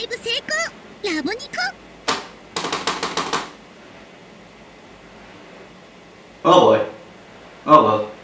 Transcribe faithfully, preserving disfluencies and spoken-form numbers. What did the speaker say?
ライブ成功、ラボニコ。 Oh boy. Oh well.